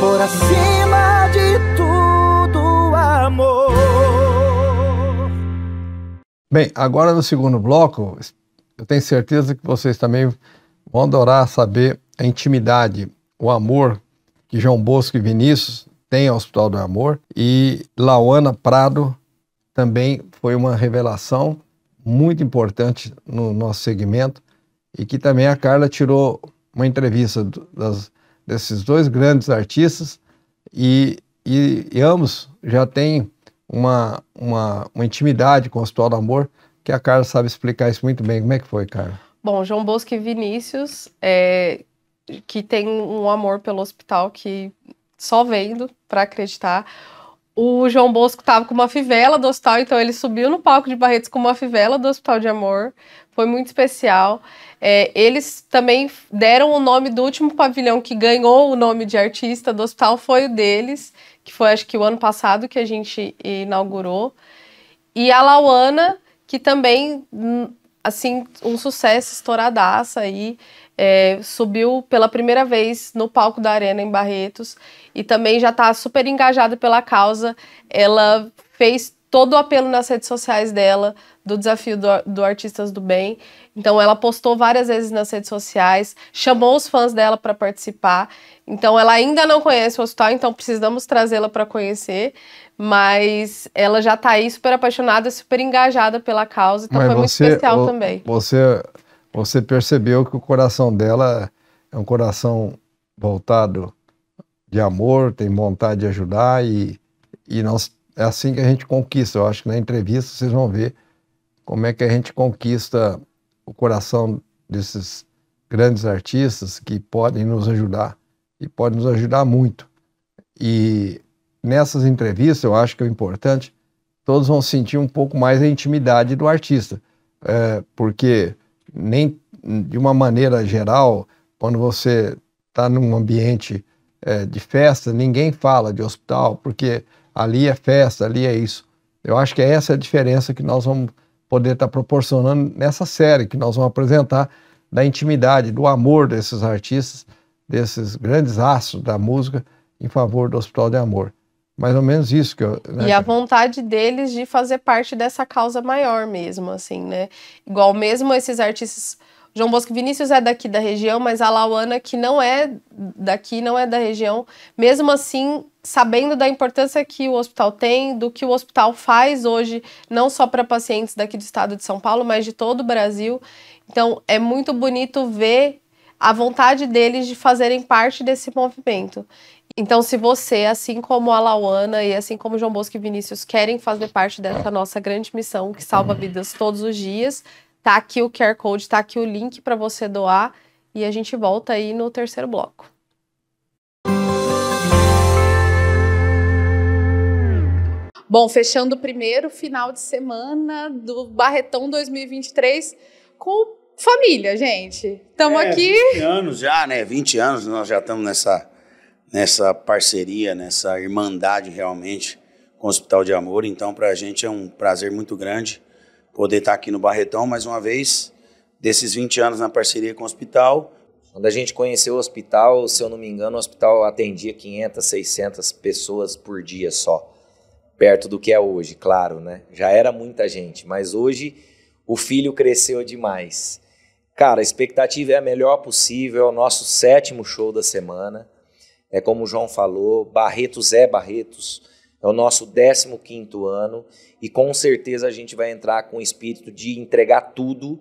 por acima de tudo, amor. Bem, agora no segundo bloco, eu tenho certeza que vocês também vão adorar saber a intimidade, o amor que João Bosco e Vinícius têm ao Hospital do Amor. E Lauana Prado também foi uma revelação muito importante no nosso segmento, e que também a Carla tirou uma entrevista desses dois grandes artistas, e ambos já têm uma intimidade com o Hospital do Amor, que a Carla sabe explicar isso muito bem. Como é que foi, Carla? Bom, João Bosco e Vinícius, que tem um amor pelo hospital que só vendo para acreditar. O João Bosco estava com uma fivela do hospital, então ele subiu no palco de Barretos com uma fivela do Hospital de Amor. Foi muito especial. Eles também deram o nome do último pavilhão que ganhou o nome de artista do hospital, foi o deles, que foi acho que o ano passado que a gente inaugurou. E a Lauana, que também, assim, um sucesso, estouradaça aí. Subiu pela primeira vez no palco da Arena em Barretos e também já está super engajada pela causa. Ela fez todo o apelo nas redes sociais dela do Desafio do Artistas do Bem. Então ela postou várias vezes nas redes sociais, chamou os fãs dela para participar. Então ela ainda não conhece o hospital, então precisamos trazê-la para conhecer. Mas ela já está aí super apaixonada, super engajada pela causa. Então foi muito especial também. Você percebeu que o coração dela é um coração voltado de amor, tem vontade de ajudar, e nós, é assim que a gente conquista. Eu acho que na entrevista vocês vão ver como é que a gente conquista o coração desses grandes artistas que podem nos ajudar, e podem nos ajudar muito. E nessas entrevistas, eu acho que é importante, todos vão sentir um pouco mais a intimidade do artista, porque... nem de uma maneira geral, quando você está num ambiente de festa, ninguém fala de hospital, porque ali é festa, ali é isso. Eu acho que essa é a diferença que nós vamos poder estar proporcionando nessa série, que nós vamos apresentar, da intimidade, do amor desses artistas, desses grandes astros da música, em favor do Hospital de Amor. Mais ou menos isso que eu... Né? E a vontade deles de fazer parte dessa causa maior mesmo, assim, né? Igual mesmo esses artistas... João Bosco e Vinícius é daqui da região, mas a Lauana, que não é daqui, não é da região, mesmo assim, sabendo da importância que o hospital tem, do que o hospital faz hoje, não só para pacientes daqui do estado de São Paulo, mas de todo o Brasil. Então, é muito bonito ver a vontade deles de fazerem parte desse movimento. Então, se você, assim como a Lauana e assim como João Bosco e Vinícius, querem fazer parte dessa nossa grande missão que salva vidas todos os dias, tá aqui o QR Code, tá aqui o link para você doar, e a gente volta aí no terceiro bloco. Bom, fechando o primeiro final de semana do Barretão 2023 com família, gente. Estamos aqui... 20 anos já, né? 20 anos nós já estamos nessa parceria, nessa irmandade realmente com o Hospital de Amor. Então, para a gente é um prazer muito grande poder estar aqui no Barretão mais uma vez, desses 20 anos na parceria com o hospital. Quando a gente conheceu o hospital, se eu não me engano, o hospital atendia 500, 600 pessoas por dia só, perto do que é hoje, claro, né? Já era muita gente, mas hoje o filho cresceu demais. Cara, a expectativa é a melhor possível, é o nosso 7º show da semana. É como o João falou, Barretos é Barretos, é o nosso 15º ano, e com certeza a gente vai entrar com o espírito de entregar tudo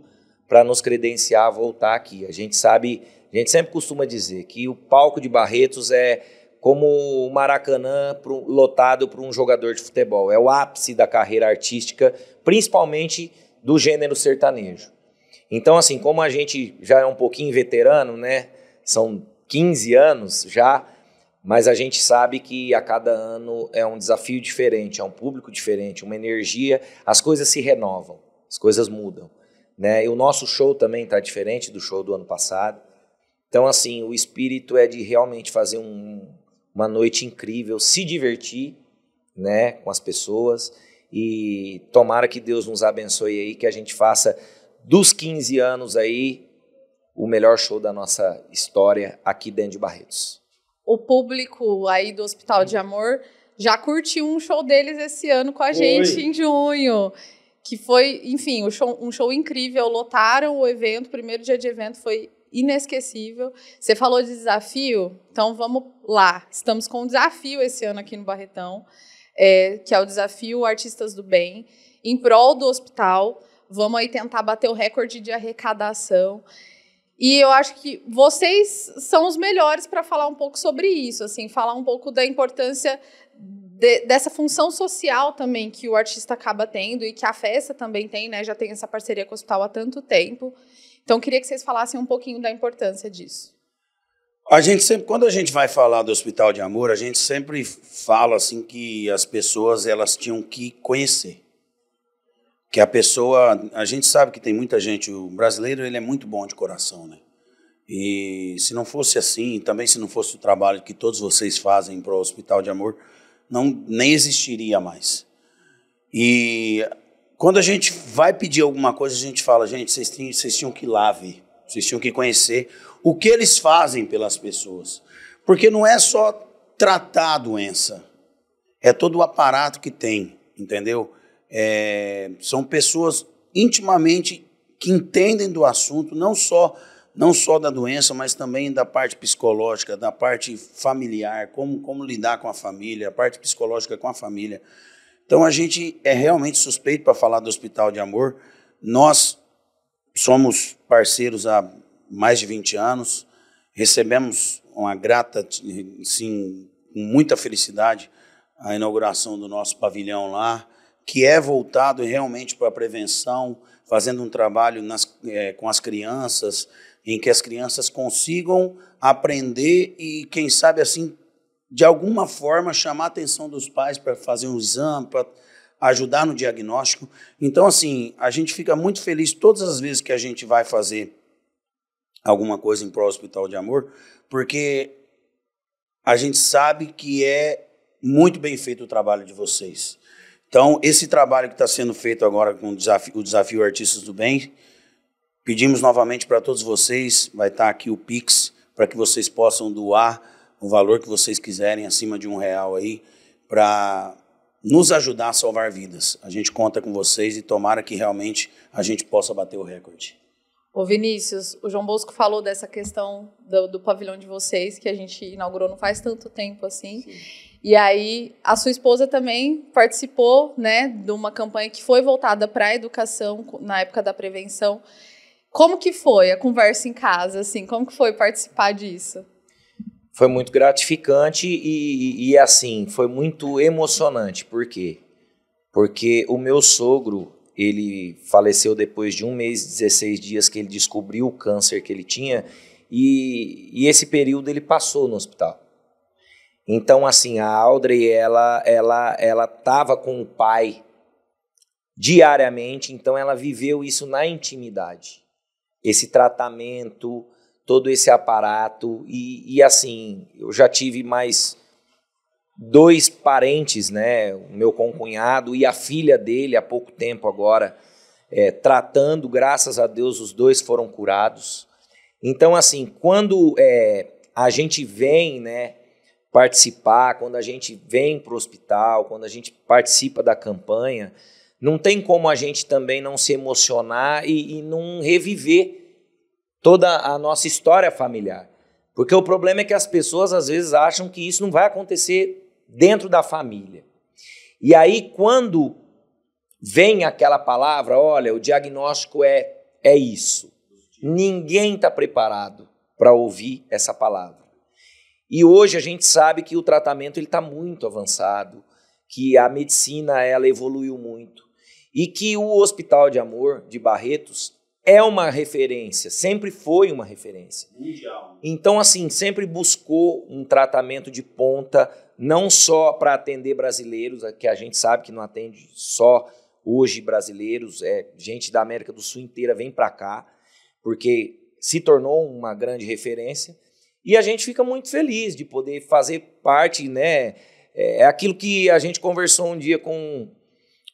para nos credenciar a voltar aqui. A gente sabe, a gente sempre costuma dizer que o palco de Barretos é como o Maracanã lotado por um jogador de futebol, é o ápice da carreira artística, principalmente do gênero sertanejo. Então, assim, como a gente já é um pouquinho veterano, né, são 15 anos já, mas a gente sabe que a cada ano é um desafio diferente, é um público diferente, uma energia, as coisas se renovam, as coisas mudam, né? E o nosso show também está diferente do show do ano passado. Então, assim, o espírito é de realmente fazer uma noite incrível, se divertir, né, com as pessoas, e tomara que Deus nos abençoe aí, que a gente faça dos 15 anos aí o melhor show da nossa história aqui dentro de Barretos. o público aí do Hospital do Amor já curtiu um show deles esse ano com a gente em junho. Que foi, enfim, um show incrível. Lotaram o evento, o primeiro dia de evento foi inesquecível. Você falou de desafio, então vamos lá. Estamos com um desafio esse ano aqui no Barretão, que é o Desafio Artistas do Bem, em prol do hospital. Vamos aí tentar bater o recorde de arrecadação. E eu acho que vocês são os melhores para falar um pouco sobre isso, assim, falar um pouco da importância dessa função social também que o artista acaba tendo e que a festa também tem, né? Já tem essa parceria com o hospital há tanto tempo. Então, queria que vocês falassem um pouquinho da importância disso. A gente sempre, quando a gente vai falar do Hospital do Amor, a gente sempre fala assim que as pessoas elas tinham que conhecer. Que a pessoa, a gente sabe que tem muita gente, o brasileiro ele é muito bom de coração, né? E se não fosse assim, também se não fosse o trabalho que todos vocês fazem para o Hospital do Amor, não, nem existiria mais. E quando a gente vai pedir alguma coisa, a gente fala, gente, vocês tinham que ir lá ver, vocês tinham que conhecer o que eles fazem pelas pessoas. Porque não é só tratar a doença, é todo o aparato que tem, entendeu? São pessoas intimamente que entendem do assunto, não só da doença, mas também da parte psicológica, da parte familiar, como lidar com a família, a parte psicológica com a família. Então a gente é realmente suspeito para falar do Hospital do Amor. Nós somos parceiros há mais de 20 anos, recebemos uma grata, sim, com muita felicidade, a inauguração do nosso pavilhão lá, que é voltado realmente para a prevenção, fazendo um trabalho com as crianças, em que as crianças consigam aprender e, quem sabe, assim, de alguma forma, chamar a atenção dos pais para fazer um exame, para ajudar no diagnóstico. Então, assim, a gente fica muito feliz todas as vezes que a gente vai fazer alguma coisa em prol do Hospital do Amor, porque a gente sabe que é muito bem feito o trabalho de vocês. Então, esse trabalho que está sendo feito agora com o Desafio Artistas do Bem, pedimos novamente para todos vocês, vai estar aqui o Pix, para que vocês possam doar o valor que vocês quiserem, acima de R$1 aí, para nos ajudar a salvar vidas. A gente conta com vocês e tomara que realmente a gente possa bater o recorde. Ô Vinícius, o João Bosco falou dessa questão do pavilhão de vocês, que a gente inaugurou não faz tanto tempo assim. Sim. E aí, a sua esposa também participou, né, de uma campanha que foi voltada para a educação, na época da prevenção. Como que foi a conversa em casa, assim? Como que foi participar disso? Foi muito gratificante e assim, foi muito emocionante. Por quê? Porque o meu sogro, ele faleceu depois de 1 mês e 16 dias que ele descobriu o câncer que ele tinha e esse período ele passou no hospital. Então, assim, a Audrey, ela estava com o pai diariamente, então ela viveu isso na intimidade. Esse tratamento, todo esse aparato. E assim, eu já tive mais 2 parentes, né? O meu concunhado e a filha dele, há pouco tempo agora, tratando. Graças a Deus, os 2 foram curados. Então, assim, quando a gente vem, né, participar, quando a gente vem para o hospital, quando a gente participa da campanha, não tem como a gente também não se emocionar e não reviver toda a nossa história familiar. Porque o problema é que as pessoas às vezes acham que isso não vai acontecer dentro da família. E aí quando vem aquela palavra, olha, o diagnóstico é isso. Ninguém está preparado para ouvir essa palavra. E hoje a gente sabe que o tratamento está muito avançado, que a medicina ela evoluiu muito e que o Hospital do Amor de Barretos é uma referência, sempre foi uma referência. Mundial. Então, assim, sempre buscou um tratamento de ponta, não só para atender brasileiros, que a gente sabe que não atende só hoje brasileiros, gente da América do Sul inteira vem para cá, porque se tornou uma grande referência. E a gente fica muito feliz de poder fazer parte, né? É aquilo que a gente conversou um dia com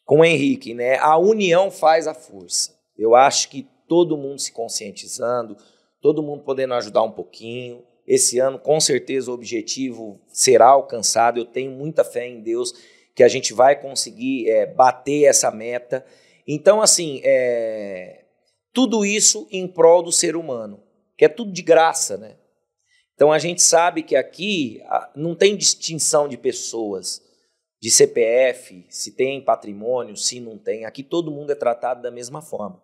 o Henrique, né? A união faz a força. Eu acho que todo mundo se conscientizando, todo mundo podendo ajudar um pouquinho, Esse ano, com certeza, o objetivo será alcançado. Eu tenho muita fé em Deus que a gente vai conseguir bater essa meta. Então, assim, tudo isso em prol do ser humano, que é tudo de graça, né? Então, a gente sabe que aqui não tem distinção de pessoas, de CPF, se tem patrimônio, se não tem. Aqui todo mundo é tratado da mesma forma.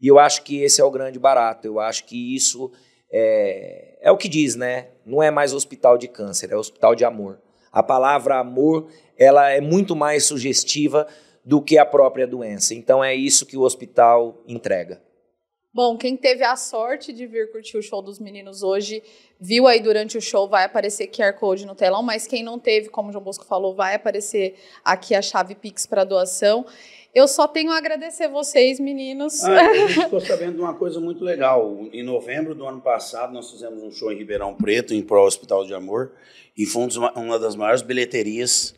E eu acho que esse é o grande barato. Eu acho que isso é o que diz, né? Não é mais hospital de câncer, é hospital de amor. A palavra amor, ela é muito mais sugestiva do que a própria doença. Então é isso que o hospital entrega. Bom, quem teve a sorte de vir curtir o show dos meninos hoje, viu aí durante o show, vai aparecer QR Code no telão, mas quem não teve, como o João Bosco falou, vai aparecer aqui a chave Pix para doação. Eu só tenho a agradecer vocês, meninos. A gente ficou sabendo de uma coisa muito legal. Em novembro do ano passado, nós fizemos um show em Ribeirão Preto, em prol do Hospital do Amor, e foi uma das maiores bilheterias,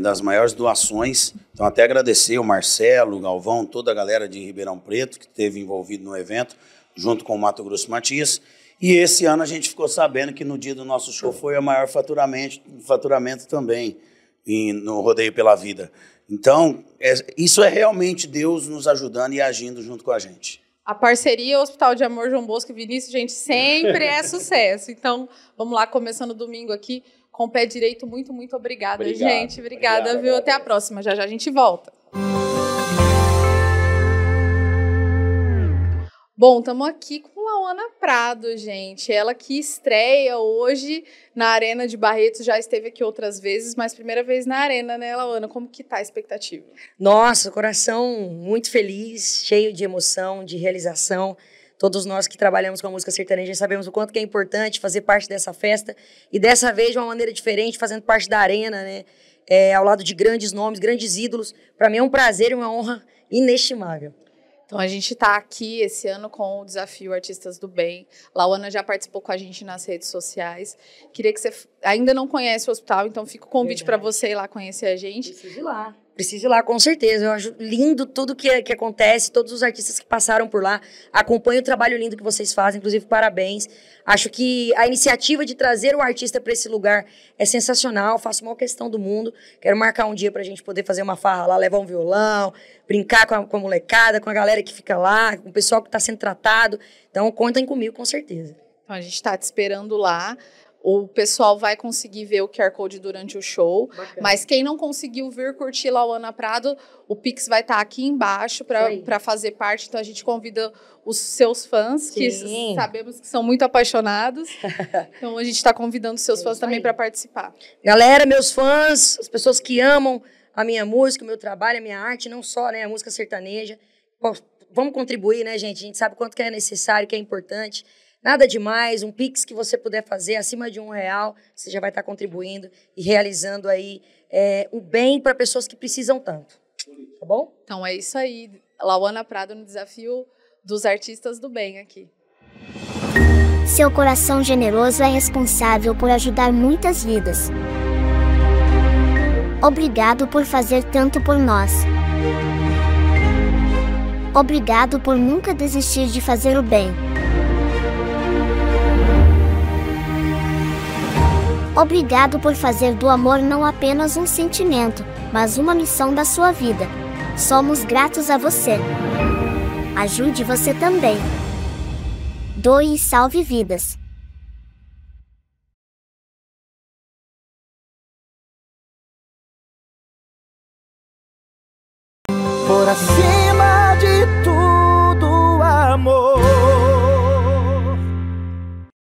das maiores doações. Então, até agradecer o Marcelo, o Galvão, toda a galera de Ribeirão Preto que esteve envolvido no evento, junto com o Mato Grosso Matias. E esse ano a gente ficou sabendo que no dia do nosso show foi o maior faturamento também no Rodeio Pela Vida. Então, isso é realmente Deus nos ajudando e agindo junto com a gente. A parceria Hospital de Amor, João Bosco e Vinícius, gente, sempre é sucesso. Então, vamos lá, começando domingo aqui com o pé direito. Muito, muito obrigada, gente. Obrigada, viu? Até a próxima. Já, já a gente volta. Bom, estamos aqui com Lauana Prado, gente. Ela que estreia hoje na Arena de Barretos, já esteve aqui outras vezes, mas primeira vez na Arena, né, Lauana? Como que tá a expectativa? Nossa, coração muito feliz, cheio de emoção, de realização. Todos nós que trabalhamos com a música sertaneja sabemos o quanto que é importante fazer parte dessa festa e dessa vez de uma maneira diferente, fazendo parte da Arena, né? Ao lado de grandes nomes, grandes ídolos. Para mim é um prazer e uma honra inestimável. Então a gente está aqui esse ano com o Desafio Artistas do Bem. Lauana já participou com a gente nas redes sociais. Queria que você... Ainda não conhece o hospital, então fica o convite para você ir lá conhecer a gente. Preciso ir lá. Preciso ir lá, com certeza. Eu acho lindo tudo que acontece, todos os artistas que passaram por lá. Acompanho o trabalho lindo que vocês fazem, inclusive parabéns. Acho que a iniciativa de trazer o artista para esse lugar é sensacional. Faço uma questão do mundo. Quero marcar um dia para a gente poder fazer uma farra lá, levar um violão, brincar com a molecada, com a galera que fica lá, com o pessoal que está sendo tratado. Então, contem comigo, com certeza. Então, a gente está te esperando lá. O pessoal vai conseguir ver o QR Code durante o show. Bacana. Mas quem não conseguiu vir curtir Lauana Prado, o Pix vai estar aqui embaixo para fazer parte. Então a gente convida os seus fãs, sim, que sabemos que são muito apaixonados. Então a gente está convidando os seus fãs também para participar. Galera, meus fãs, as pessoas que amam a minha música, o meu trabalho, a minha arte, não só, né, a música sertaneja. Vamos contribuir, né, gente? A gente sabe quanto que é necessário, que é importante. Nada demais, um Pix que você puder fazer acima de R$1, você já vai estar contribuindo e realizando aí o bem para pessoas que precisam tanto, tá bom? Então é isso aí, Lauana Prado no Desafio dos Artistas do Bem aqui. Seu coração generoso é responsável por ajudar muitas vidas. Obrigado por fazer tanto por nós. Obrigado por nunca desistir de fazer o bem. Obrigado por fazer do amor não apenas um sentimento, mas uma missão da sua vida. Somos gratos a você. Ajude você também. Doe e salve vidas. Coração.